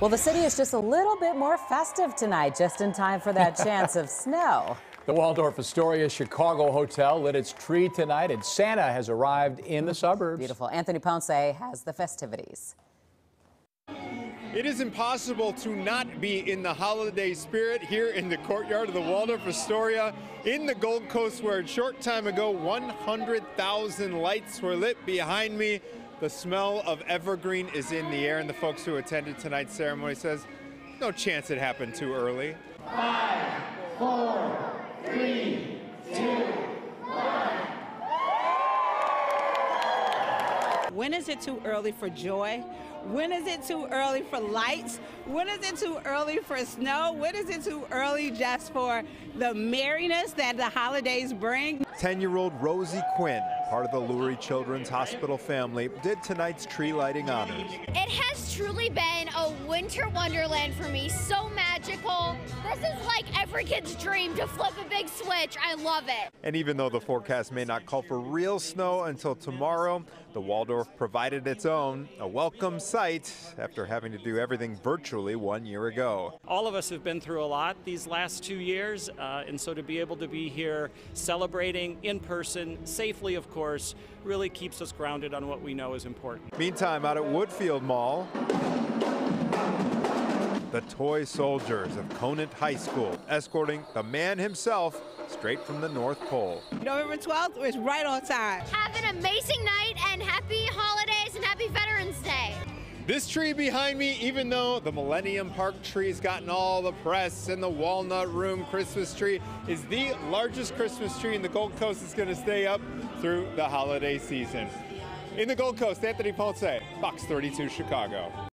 Well, the city is just a little bit more festive tonight, just in time for that chance of snow. The Waldorf Astoria Chicago Hotel lit its tree tonight, and Santa has arrived in the suburbs. Beautiful. Anthony Ponce has the festivities. It is impossible to not be in the holiday spirit here in the courtyard of the Waldorf Astoria in the Gold Coast, where a short time ago 100,000 lights were lit. Behind me, the smell of evergreen is in the air, and the folks who attended tonight's ceremony says no chance it happened too early. 5, 4, 3, 2, 1. When is it too early for joy? When is it too early for lights? When is it too early for snow? When is it too early just for the merriness that the holidays bring? 10-year-old Rosie Quinn, part of the Lurie Children's Hospital family, did tonight's tree lighting honors. It has truly been a winter wonderland for me, so magical. This is like every kid's dream, to flip a big switch. I love it. And even though the forecast may not call for real snow until tomorrow, the Waldorf provided its own, a welcome sight after having to do everything virtually 1 year ago. All of us have been through a lot these last 2 years, and so to be able to be here celebrating in person, safely of course, really keeps us grounded on what we know is important. Meantime, out at Woodfield Mall, the Toy Soldiers of Conant High School escorting the man himself straight from the North Pole. November 12th was right on time. Have an amazing night and happy holidays and happy Veterans Day. This tree behind me, even though the Millennium Park tree's gotten all the press and the Walnut Room Christmas tree, is the largest Christmas tree in the Gold Coast. It's going to stay up through the holiday season. In the Gold Coast, Anthony Ponce, Fox 32 Chicago.